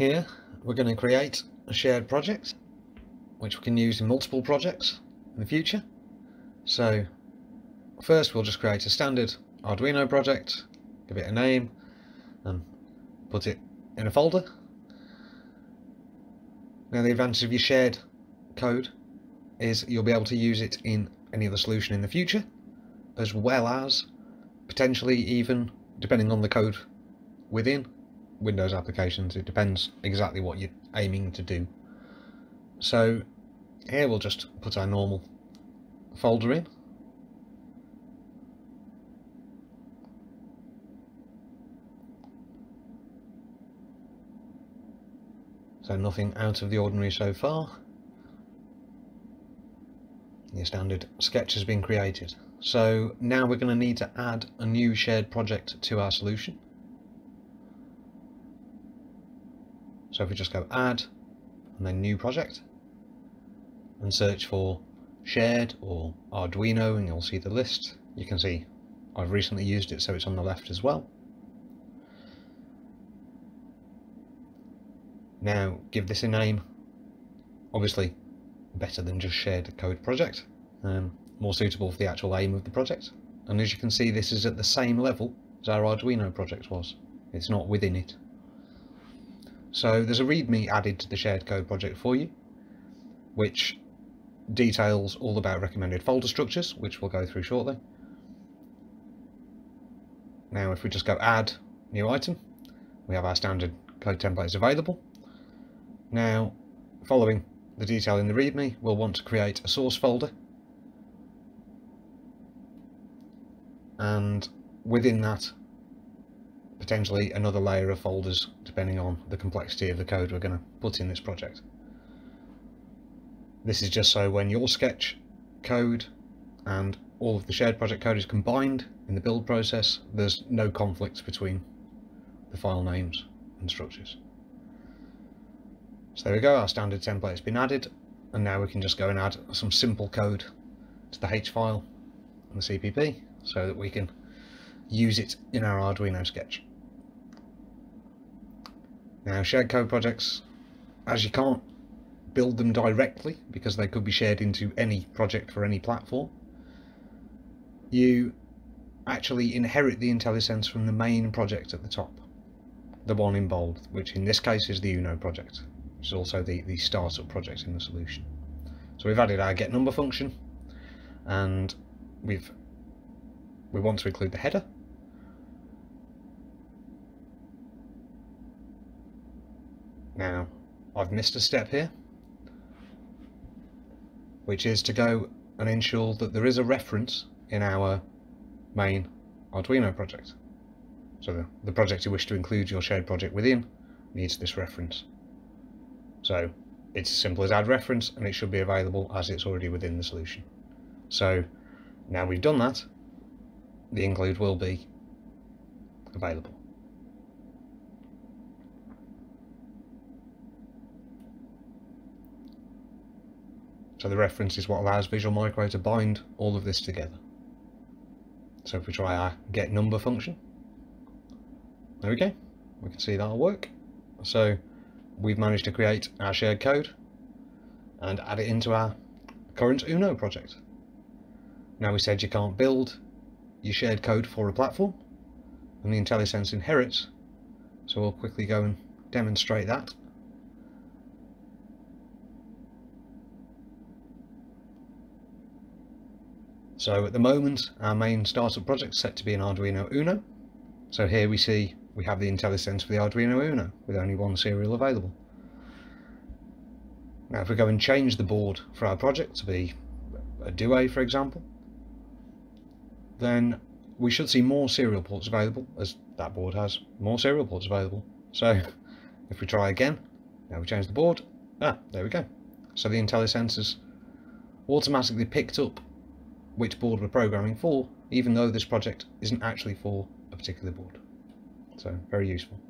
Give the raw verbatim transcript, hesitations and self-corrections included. Here we're going to create a shared project which we can use in multiple projects in the future. So first we'll just create a standard Arduino project, give it a name and put it in a folder. Now the advantage of your shared code is you'll be able to use it in any other solution in the future, as well as potentially even, depending on the code within Windows applications, it depends exactly what you're aiming to do. So here we'll just put our normal folder in. So nothing out of the ordinary so far. Your standard sketch has been created. So now we're going to need to add a new shared project to our solution. So if we just go add and then new project and search for shared or Arduino, and you'll see the list. You can see I've recently used it, so it's on the left as well. Now give this a name, obviously better than just shared code project, um, more suitable for the actual aim of the project. And as you can see, this is at the same level as our Arduino project was. It's not within it. So there's a README added to the shared code project for you, which details all about recommended folder structures, which we'll go through shortly. Now if we just go add new item, we have our standard code templates available. Now, following the detail in the README, we'll want to create a source folder, and within that potentially another layer of folders depending on the complexity of the code we're going to put in this project. This is just so when your sketch code and all of the shared project code is combined in the build process, there's no conflicts between the file names and structures. So there we go, our standard template has been added, and now we can just go and add some simple code to the H file and the C P P so that we can use it in our Arduino sketch. Now shared code projects, as you can't build them directly because they could be shared into any project for any platform, you actually inherit the IntelliSense from the main project at the top, the one in bold, which in this case is the Uno project, which is also the, the startup project in the solution. So we've added our get number function, and we've we want to include the header. Now I've missed a step here, which is to go and ensure that there is a reference in our main Arduino project. So the, the project you wish to include your shared project within needs this reference. So it's as simple as add reference, and it should be available as it's already within the solution. So now we've done that, the include will be available. So the reference is what allows Visual Micro to bind all of this together. So if we try our get number function, there we go, we can see that'll work. So we've managed to create our shared code and add it into our current Uno project. Now we said you can't build your shared code for a platform, and the IntelliSense inherits, so we'll quickly go and demonstrate that. So at the moment our main startup project is set to be an Arduino Uno, so here we see we have the IntelliSense for the Arduino Uno with only one serial available. Now if we go and change the board for our project to be a Due, for example, then we should see more serial ports available, as that board has more serial ports available. So if we try again, now we change the board, ah, there we go. So the IntelliSense has automatically picked up which board we're programming for, even though this project isn't actually for a particular board. So very useful.